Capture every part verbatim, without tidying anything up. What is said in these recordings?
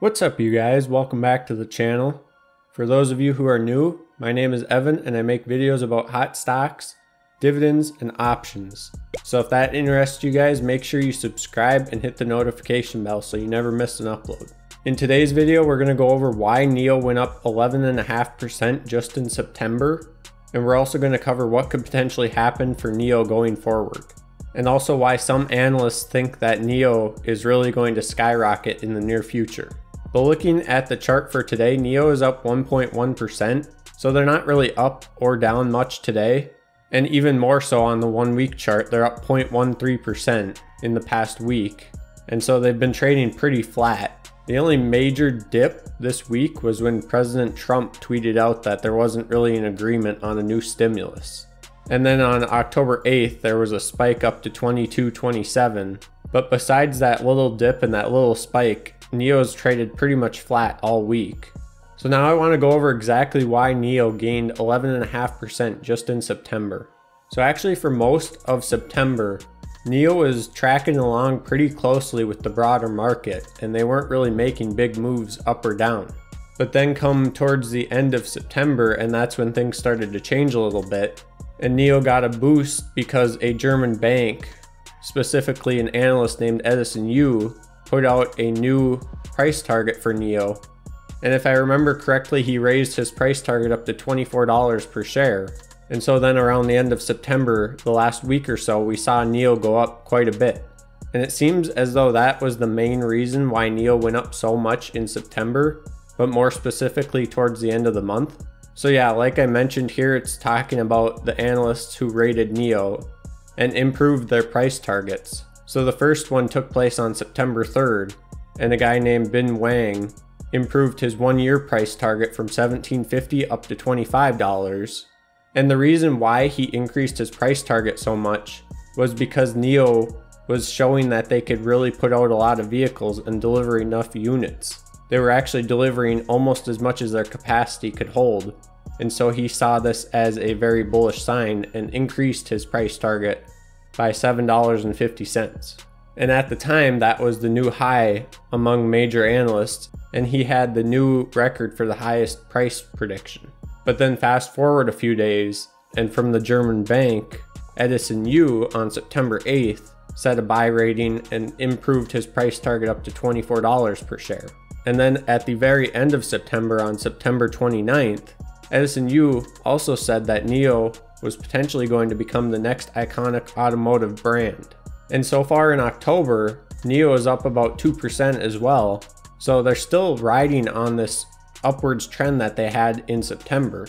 What's up, you guys? Welcome back to the channel. For those of you who are new, my name is Evan and I make videos about hot stocks, dividends, and options. So if that interests you guys, make sure you subscribe and hit the notification bell so you never miss an upload. In today's video, we're going to go over why N I O went up eleven point five percent just in September, and we're also going to cover what could potentially happen for N I O going forward, and also why some analysts think that N I O is really going to skyrocket in the near future. But looking at the chart for today, N I O is up one point one percent, so they're not really up or down much today. And even more so on the one week chart, they're up zero point one three percent in the past week. And so they've been trading pretty flat. The only major dip this week was when President Trump tweeted out that there wasn't really an agreement on a new stimulus. And then on October eighth, there was a spike up to twenty-two twenty-seven. But besides that little dip and that little spike, N I O's traded pretty much flat all week. So now I want to go over exactly why N I O gained eleven point five percent just in September. So actually for most of September, N I O was tracking along pretty closely with the broader market and they weren't really making big moves up or down. But then come towards the end of September, and that's when things started to change a little bit, and N I O got a boost because a German bank, specifically an analyst named Edison Yu, put out a new price target for N I O. And if I remember correctly, he raised his price target up to twenty-four dollars per share. And so then around the end of September, the last week or so, we saw N I O go up quite a bit. And it seems as though that was the main reason why N I O went up so much in September, but more specifically towards the end of the month. So yeah, like I mentioned here, it's talking about the analysts who rated N I O and improved their price targets. So the first one took place on September third, and a guy named Bin Wang improved his one-year price target from seventeen fifty up to twenty-five dollars. And the reason why he increased his price target so much was because N I O was showing that they could really put out a lot of vehicles and deliver enough units. They were actually delivering almost as much as their capacity could hold, and so he saw this as a very bullish sign and increased his price target by seven dollars and fifty cents. And at the time, that was the new high among major analysts, and he had the new record for the highest price prediction. But then fast forward a few days, and from the German bank, Edison Yu on September eighth set a buy rating and improved his price target up to twenty-four dollars per share. And then at the very end of September, on September twenty-ninth, Edison Yu also said that N I O was potentially going to become the next iconic automotive brand. And so far in October, N I O is up about two percent as well. So they're still riding on this upwards trend that they had in September.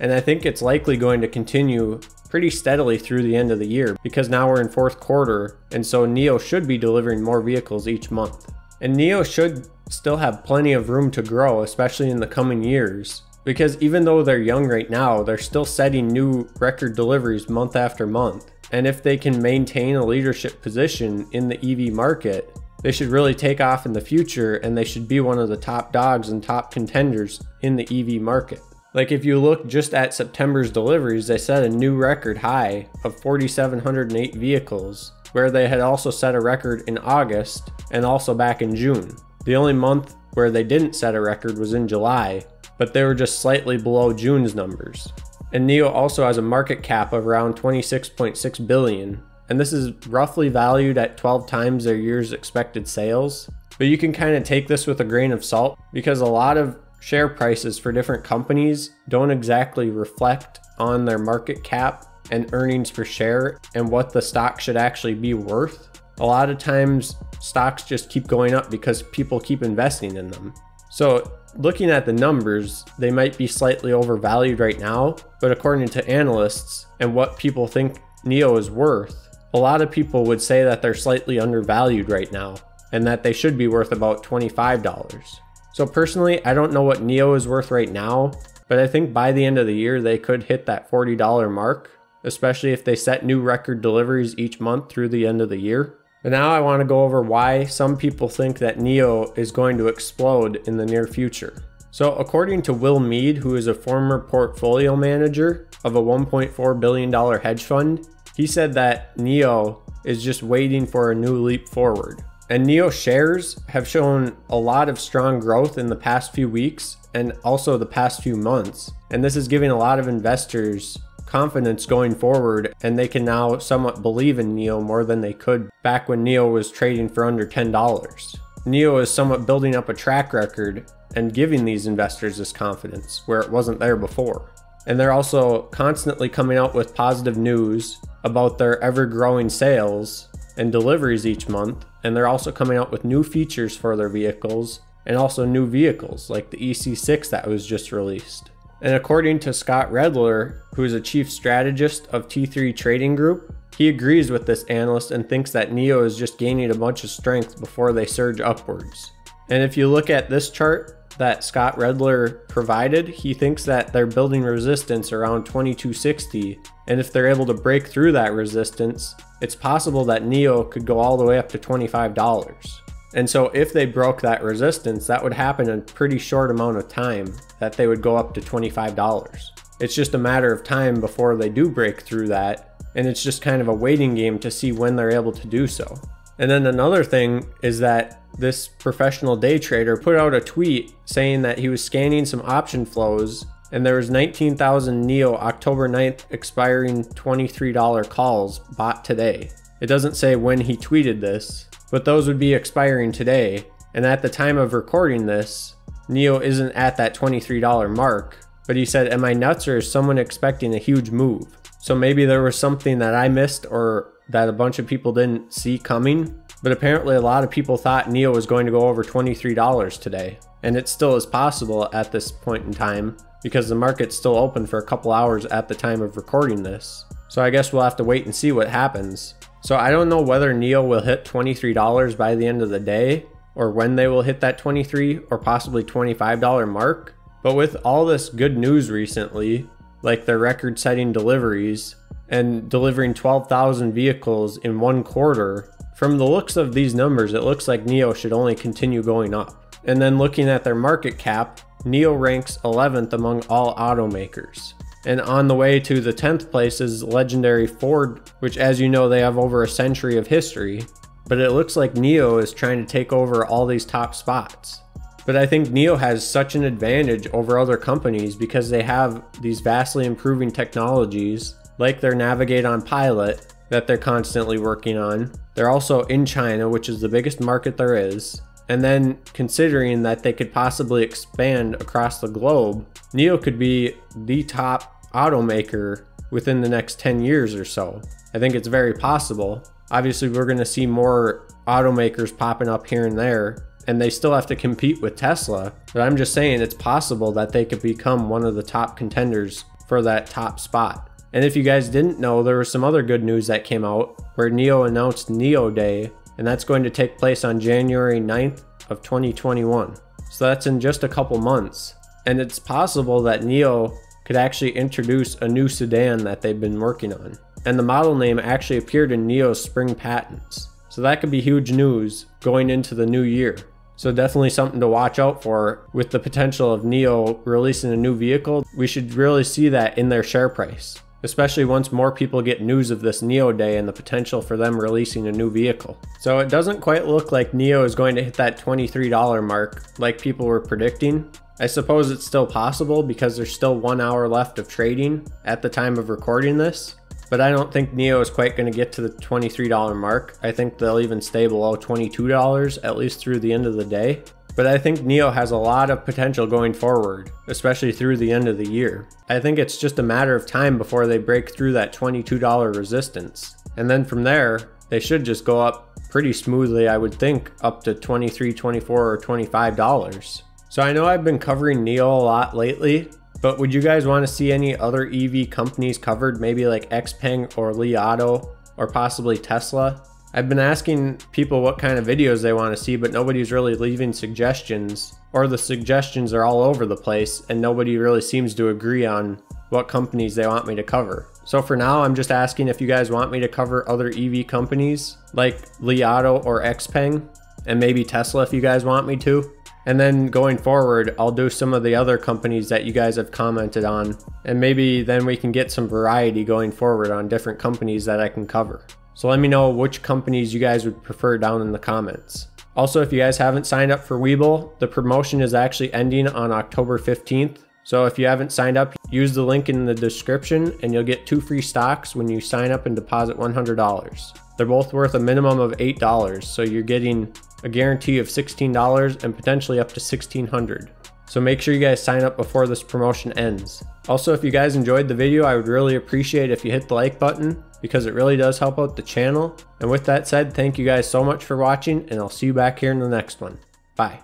And I think it's likely going to continue pretty steadily through the end of the year, because now we're in fourth quarter. And so N I O should be delivering more vehicles each month. And N I O should still have plenty of room to grow, especially in the coming years, because even though they're young right now, they're still setting new record deliveries month after month. And if they can maintain a leadership position in the E V market, they should really take off in the future, and they should be one of the top dogs and top contenders in the E V market. Like if you look just at September's deliveries, they set a new record high of four thousand seven hundred eight vehicles, where they had also set a record in August and also back in June. The only month where they didn't set a record was in July, but they were just slightly below June's numbers. And N I O also has a market cap of around twenty-six point six billion dollars, and this is roughly valued at twelve times their year's expected sales. But you can kind of take this with a grain of salt, because a lot of share prices for different companies don't exactly reflect on their market cap and earnings per share and what the stock should actually be worth. A lot of times stocks just keep going up because people keep investing in them. So looking at the numbers, they might be slightly overvalued right now, but according to analysts and what people think N I O is worth, a lot of people would say that they're slightly undervalued right now and that they should be worth about twenty-five dollars. So personally, I don't know what N I O is worth right now, but I think by the end of the year, they could hit that forty dollar mark, especially if they set new record deliveries each month through the end of the year. But now I want to go over why some people think that N I O is going to explode in the near future. So according to Will Mead, who is a former portfolio manager of a one point four billion dollar hedge fund, he said that N I O is just waiting for a new leap forward. And N I O shares have shown a lot of strong growth in the past few weeks and also the past few months. And this is giving a lot of investors confidence going forward, and they can now somewhat believe in N I O more than they could back when N I O was trading for under ten dollars. N I O is somewhat building up a track record and giving these investors this confidence where it wasn't there before. And they're also constantly coming out with positive news about their ever-growing sales and deliveries each month, and they're also coming out with new features for their vehicles and also new vehicles like the E C six that was just released. And according to Scott Redler, who is a chief strategist of T three Trading Group, he agrees with this analyst and thinks that N I O is just gaining a bunch of strength before they surge upwards. And if you look at this chart that Scott Redler provided, he thinks that they're building resistance around twenty-two sixty, and if they're able to break through that resistance, it's possible that N I O could go all the way up to twenty-five dollars. And so if they broke that resistance, that would happen in a pretty short amount of time, that they would go up to twenty-five dollars. It's just a matter of time before they do break through that, and it's just kind of a waiting game to see when they're able to do so. And then another thing is that this professional day trader put out a tweet saying that he was scanning some option flows and there was nineteen thousand N I O October ninth expiring twenty-three dollar calls bought today. It doesn't say when he tweeted this, but those would be expiring today. And at the time of recording this, N I O isn't at that twenty-three dollar mark, but he said, am I nuts or is someone expecting a huge move? So maybe there was something that I missed or that a bunch of people didn't see coming. But apparently a lot of people thought N I O was going to go over twenty-three dollars today. And it still is possible at this point in time because the market's still open for a couple hours at the time of recording this. So I guess we'll have to wait and see what happens. So I don't know whether N I O will hit twenty-three dollars by the end of the day or when they will hit that twenty-three dollars or possibly twenty-five dollar mark. But with all this good news recently, like their record-setting deliveries and delivering twelve thousand vehicles in one quarter, from the looks of these numbers, it looks like N I O should only continue going up. And then looking at their market cap, N I O ranks eleventh among all automakers. And on the way to the tenth place is legendary Ford, which as you know, they have over a century of history, but it looks like N I O is trying to take over all these top spots. But I think N I O has such an advantage over other companies because they have these vastly improving technologies like their Navigate on Pilot that they're constantly working on. They're also in China, which is the biggest market there is. And then considering that they could possibly expand across the globe, N I O could be the top automaker within the next ten years or so. I think it's very possible. Obviously, we're gonna see more automakers popping up here and there, and they still have to compete with Tesla. But I'm just saying it's possible that they could become one of the top contenders for that top spot. And if you guys didn't know, there was some other good news that came out where N I O announced N I O Day, and that's going to take place on January ninth of twenty twenty-one. So that's in just a couple months. And it's possible that N I O could actually introduce a new sedan that they've been working on. And the model name actually appeared in N I O's spring patents. So that could be huge news going into the new year. So definitely something to watch out for with the potential of N I O releasing a new vehicle. We should really see that in their share price, especially once more people get news of this N I O Day and the potential for them releasing a new vehicle. So it doesn't quite look like N I O is going to hit that twenty-three dollar mark like people were predicting. I suppose it's still possible because there's still one hour left of trading at the time of recording this, but I don't think N I O is quite going to get to the twenty-three dollar mark. I think they'll even stay below twenty-two dollars at least through the end of the day. But I think N I O has a lot of potential going forward, especially through the end of the year. I think it's just a matter of time before they break through that twenty-two dollar resistance. And then from there, they should just go up pretty smoothly, I would think, up to twenty-three, twenty-four, or twenty-five dollars. So I know I've been covering N I O a lot lately, but would you guys want to see any other E V companies covered, maybe like XPeng or Li Auto or possibly Tesla? I've been asking people what kind of videos they want to see, but nobody's really leaving suggestions, or the suggestions are all over the place and nobody really seems to agree on what companies they want me to cover. So for now, I'm just asking if you guys want me to cover other E V companies like Li Auto or XPeng, and maybe Tesla if you guys want me to. And then going forward, I'll do some of the other companies that you guys have commented on, and maybe then we can get some variety going forward on different companies that I can cover. So let me know which companies you guys would prefer down in the comments. Also, if you guys haven't signed up for Webull, the promotion is actually ending on October fifteenth. So if you haven't signed up, use the link in the description and you'll get two free stocks when you sign up and deposit one hundred dollars. They're both worth a minimum of eight dollars, so you're getting a guarantee of sixteen dollars and potentially up to sixteen hundred dollars. So make sure you guys sign up before this promotion ends. Also, if you guys enjoyed the video, I would really appreciate if you hit the like button, because it really does help out the channel. And with that said, thank you guys so much for watching, and I'll see you back here in the next one. Bye.